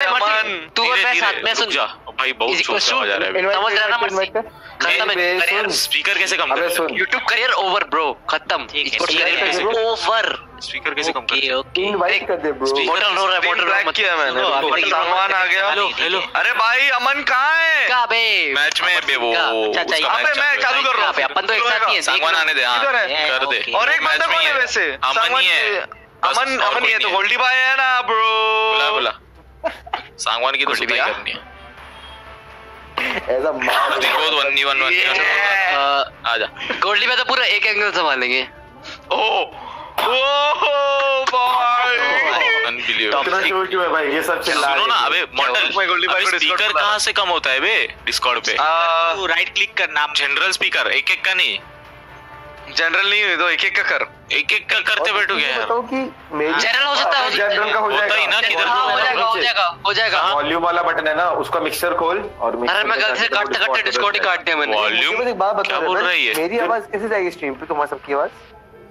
तू और मैं साथ में सुन जा भाई, बहुत सोच रहा है समझ रहा ना, मत खत्म है स्पीकर कैसे कम कर, YouTube करियर ओवर ब्रो, खत्म ओवर, स्पीकर कैसे कम कर, इनवाइट कर दे ब्रो, होटल रो रहा है, होटल ब्लैक किया मैंने, सांगवान आ गया। हेलो अरे भाई अमन कहां है? कहां बे मैच में बे? वो अबे मैं चालू कर रहा हूं, अपन तो एक साथ ही है, सांगवान आने दे, हां कर दे। और एक बंदा कौन है वैसे? अमन ही है, अमन अमन ये तो गोल्डी भाई है ना ब्रो, बुला बुला सांगवान की तो सुनाई करनी है ऐसा मार देखो, तो 1v1 आजा गोल्डी में तो पूरा एक एंगल संभालेंगे। ओह भाई अनबिलीवेबल शो क्यों है भाई, ये सब चिल्ला सुनो ना। अबे मॉडल गोल्डी भाई को स्पीकर कहां से कम होता है बे? डिस्कॉर्ड पे तू राइट क्लिक कर, नाम जनरल स्पीकर, एक-एक का नहीं, जनरल नहीं है तो एक-एक का कर, एक-एक का करते बैठोगे यार। बताओ कि जनरल हो सकता है, जनरल का हो जाएगा, होता ही ना किधर हो जाएगा। वॉल्यूम वाला बटन है ना, उसका मिक्सर खोल और मिक्सर। अरे मैं गलती से काटते डिस्कॉर्ड ही काट दिया मैंने। वॉल्यूम एक बात बता, मेरी आवाज कैसे जाएगी स्ट्रीम पे? तुम्हारी सबकी आवाज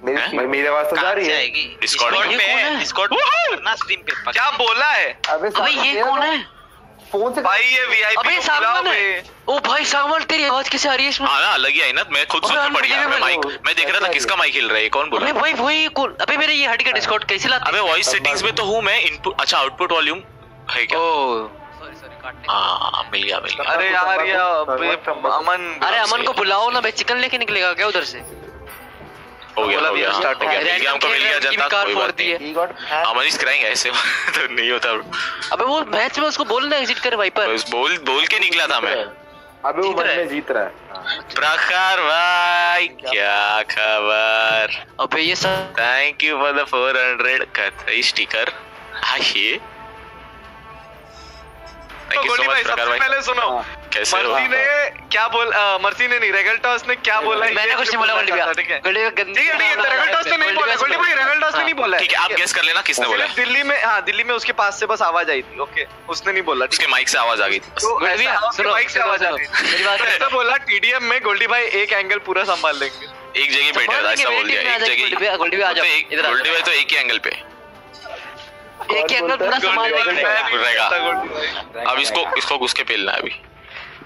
मेरी आवाज तो जा रही है डिस्कॉर्ड पे, डिस्कॉर्ड करना स्ट्रीम पे। क्या बोला है? अबे ये कौन है फोन से भाई? ये वीआईपी सांगवान है। ओ भाई सांगवान तेरी आवाज कैसे आ रही है इसमें? हां ना अलग ही आई ना, मैं खुद सोच पड़ गया माइक, मैं देख रहा था किसका माइक हिल रहा है, कौन बोल रहा है? अबे भाई कौन? अबे मेरे ये हट के डिस्कॉर्ड कैसे लाते? अबे वॉइस सेटिंग्स में तो हूं मैं, इनपुट अच्छा आउटपुट वॉल्यूम है क्या? ओ सॉरी काटने, हां मिल गया। अरे यार ये अमन, अरे अमन को बुलाओ ना बे, चिकन लेके निकलेगा क्या उधर से? हो गया स्टार्ट हो गया, गेम को मिल गया जनता, कोई बात नहीं। अमन स्क्राइंग ऐसे तो नहीं होता। अबे वो मैच में उसको बोलना एग्जिट कर वाइपर, बस बोल के निकला था मैं। अबे वो बंदा जीत रहा है प्रकार भाई, क्या खबर? अबे ये सब थैंक यू फॉर द 400 का स्टिकर। हाशे गोल्डी भाई सबसे पहले सुनो, मर्सी ने क्या बोला? मर्सी ने नहीं, रेगल्टॉस ने क्या बोला? मैंने कुछ नहीं बोला गोल्डी भाई, ठीक है रेगल्टॉस ने नहीं बोला, गोल्डी भाई रेगल्टॉस ने नहीं बोला, ठीक है आप गेस कर लेना किसने बोला। दिल्ली में, हां दिल्ली में उसके पास से बस आवाज आई थी, ओके उसने नहीं बोला, उसके माइक से आवाज आ गई थी, माइक से आवाज आ गई मेरी बात। ऐसा बोला टीडीएम में गोल्डी भाई एक एंगल पूरा संभाल लेंगे, एक जगह बैठा था ऐसा बोल दिया, एक जगह गोल्डी भाई आ जाओ इधर, गोल्डी भाई तो एक ही एंगल पे एक एंगल पूरा संभाल लेगा। अब इसको घुस के पेलना है अभी।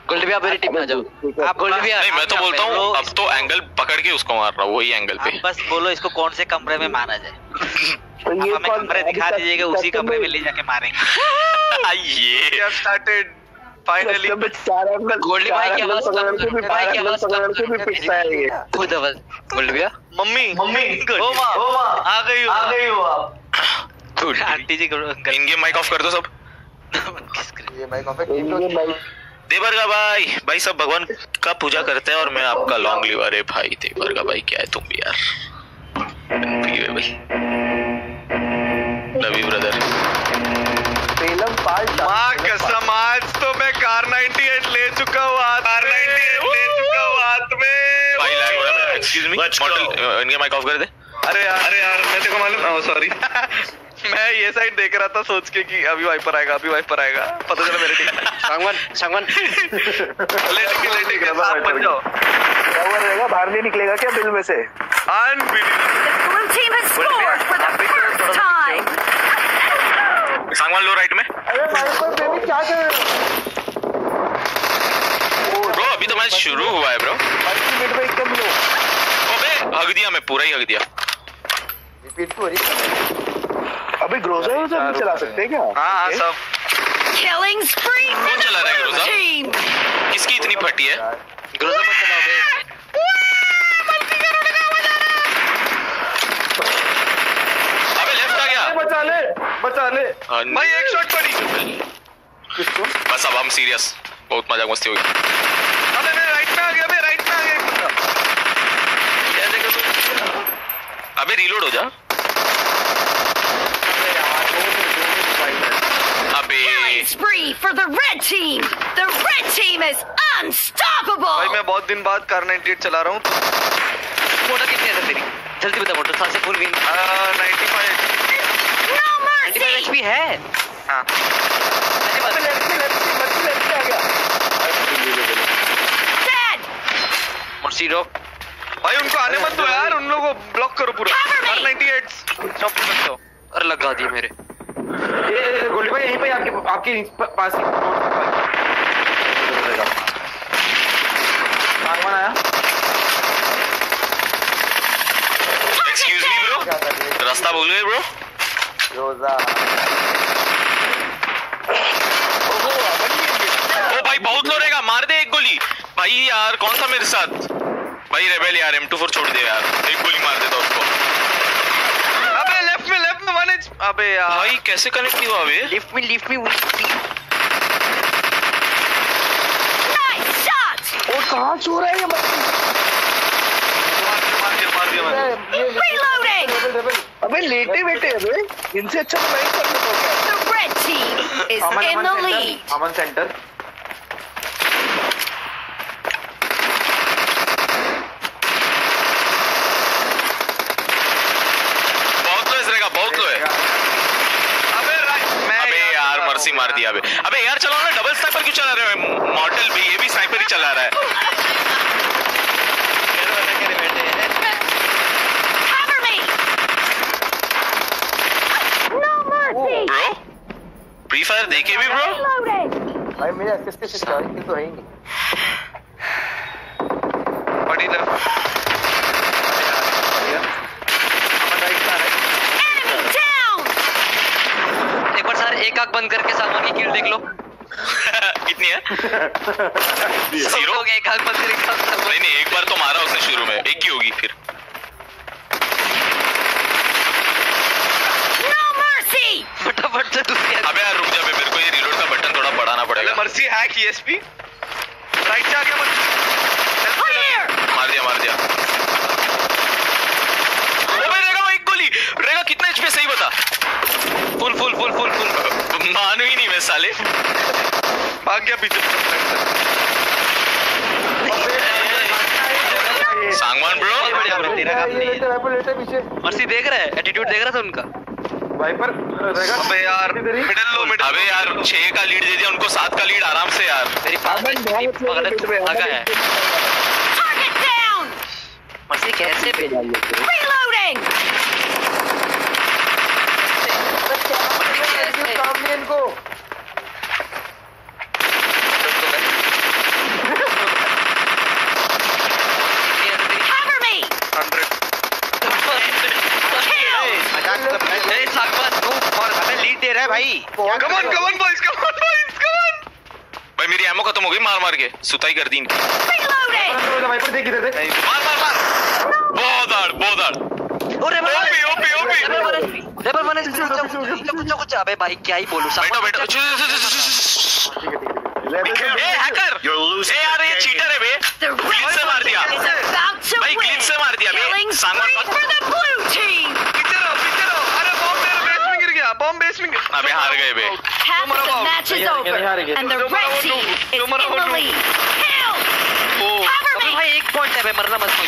गोल्डी भी आप मेरी टीम में आ जाओ, आप गोल्डी भी नहीं, मैं तो बोलता हूँ अब तो एंगल पकड़ के उसको मार रहा हूँ, वही एंगल पे। बस बोलो इसको कौन से कमरे में मारा जाए, हमें कमरे दिखा दीजिएगा, उसी कमरे में ले जाके मारेंगे। ये स्टार्टेड फाइनली गोल्डी भाई की आवाज खुद गोल्डी भैया मम्मी आ गई हो आप आंटी जी। इनके माइक ऑफ कर दो सब, ये माइक ऑफ है देवरगा भाई सब भगवान का पूजा करते हैं और मैं आपका लॉन्ग लिव। अरे भाई देवरगा भाई क्या है तुम भी यार, लव यू ब्रदर। माँ कसम आज तो मैं कार 98 ले चुका हूँ, हाथ में भाई लैग हो रहा है। एक्सक्यूज मी मॉडल, इनके माइक ऑफ कर दे। अरे यार मैं तेरे को मालूम, सॉरी मैं ये साइड देख रहा था सोच के कि अभी वाइपर आएगा, पता चला मेरे सांगवान लेके आप बन जाओ। क्या रहेगा, बाहर नहीं निकलेगा क्या बिल में से? सांगवान लो राइट में। अरे वाइपर पे भी क्या कर ब्रो, अभी तो मैच शुरू हुआ है ब्रो, एकदम लो। अबे हग दिया, मैं पूरा ही हग दिया। रिपीट तो हो रही है अभी। ग्रोजा वो सब चला सकते हैं क्या? हाँ सब। Killing spree. कौन चला रहा है ग्रोजा? किसकी इतनी फटी है? ग्रोजा मत चलाओ बे। मल्टी करोड़ का आवाज आ रहा है। अबे लेफ्ट आ गया। बचा ले। भाई एक शॉट पड़ी। किसको? बस अब हम सीरियस, बहुत मजाक मस्ती होगी। अबे मैं राइट में आ गया। इधर देखो तो। अबे रीलोड हो जा। Spree for the red team. The red team is unstoppable. भाई मैं बहुत दिन बाद कार 98 चला रहा हूँ। मोटर कितनी है तेरी? जल्दी बता मोटर सासे full win. 95। No mercy. 95 HP है। हाँ। लेफ्ट आ गया। Dead. मर्सी रो। भाई उनको आने मत दो यार, उन लोगों को ब्लॉक करो पूरा। कार 98 चौपड़ मत दो। अरे लगा दिए मेरे। गोल्डी भाई यहीं पे आपके पास ही सांगवान आया। एक्सक्यूज मी ब्रो, रास्ता बोल रहे ब्रो। रोजा ओ भाई बहुत लो रहेगा, मार दे एक गोली भाई। यार कौन सा मेरे साथ भाई रेबेल यार, M24 छोड़ दे यार, एक गोली मार देता उसको। अबे यार भाई कैसे कनेक्ट हुआ बे? Lift me nice shot. और कहां चोर है ये? मार दिया अबे लेटे बैठे हैं इनसे अच्छा तो लाइक करने को क्या? The red team is in the lead। Aman centre मार दिया। अबे यार चलो ना, डबल स्नाइपर क्यों चला रहे हो? मॉडल भी ये भी स्नाइपर ही चला रहा है। ब्रो फ्री फायर देखे भी ब्रो भाई मेरे एक्सेस से तो है ही नहीं। बड़ी एक आंख बंद करके सामान की किल देख लो। कितनी है? जीरो हो गया। एक आंख बंद करके नहीं एक बार तो मारा उसने शुरू में, एक ही होगी फिर। No mercy! फटाफट से दूसरी। अबे यार रुक जा बे, मेरे को ये रीलोड का बटन थोड़ा बढ़ाना पड़ेगा। मर्सी हैक ESP राइट से आ गया। मार दिया। अबे रेगा वो एक गोली। रेगा कितना एचपी सही बता? फुल मानू ही नहीं मैं साले। भाग गया पीछे। सांगवान ब्रो मर्सी देख रहा है, एटीट्यूड देख रहा था उनका भाई पर। अबे यार अबे यार 6 का लीड दे दिया उनको, 7 का लीड आराम से यार। मेरी पकड़ आगा है मर्सी कैसे भेजा इनको? Cover me. 100. अरे सांगवान तू और हमें लीड दे रहा है भाई। कम ऑन बॉयज भाई मेरी एमो खत्म हो गई मार के, सुताई कर दी इनकी। भाई पर देख इधर देख। मार बहुत आड़। अरे ओपी लेवल 1 से कुछ अबे भाई क्या ही बोलूं। बैठो ए हैकर ए यार ये चीटर है बे। ग्लिच से मार दिया भाई, ग्लिच से मार दिया बे। सांगवान पिचरो अरे बॉम्ब मेरे बेस में गिर गया, अबे हार गए बे। अबे भाई एक पॉइंट है बे, मरना मत कोई।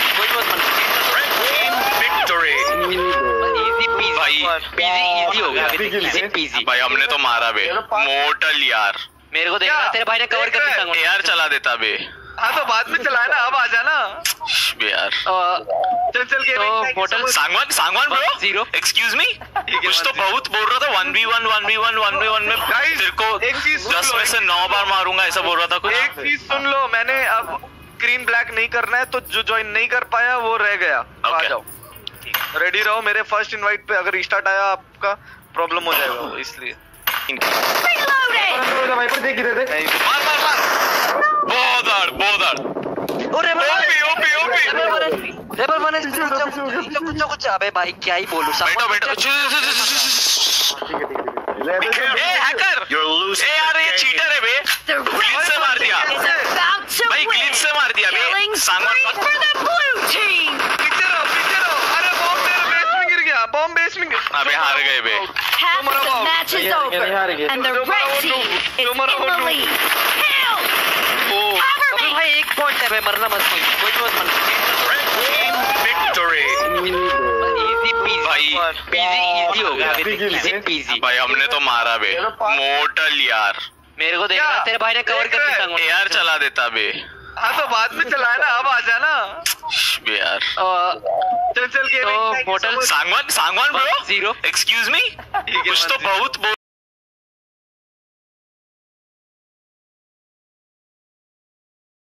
पीजी हो गया भाई, हमने तो मारा बे मोटल यार। मेरे को देखना तेरे भाई ने कवर कर दिया यार, चला देता बे। हाँ तो बाद में चलाना, अब आ जाना बे यार। चल के मोटल Sangwan bro zero. Excuse me कुछ तो बहुत बोल रहा था। 1v1 में तेरे को 10 में से 9 बार मारूंगा ऐसा बोल रहा था कुछ। एक चीज सुन लो, मैंने अब स्क्रीन ब्लैक नहीं करना है तो जो ज्वाइन नहीं कर पाया वो रह गया। आ जाओ रेडी रहो, मेरे फर्स्ट इनवाइट पे अगर रिस्टार्ट आया आपका प्रॉब्लम हो जाएगा इसलिए। भाई पर देख इधर देख। मार अरे ओपी अबे भाई क्या ही बोलूं। ए हैकर ए यार ये चीटर है बे। ग्लिच से मार दिया भाई, ग्लिच से मार दिया बे। सांगवान बॉम्ब बेस में। अबे हार गए बे। Match is over and the red team is in the lead. अबे भाई एक पॉइंट है बे, मरना मत कोई। विक्ट्री इजी पीजी भाई, पीजी इजी हो गया भाई। हमने तो मारा बे मोटल यार। मेरे को देखना तेरे भाई ने कवर कर दिया यार, चला देता बे। हाँ तो बाद में चलाना, अब आ जाना बे यार। चल के Sangwan bro zero. Excuse me कुछ तो बहुत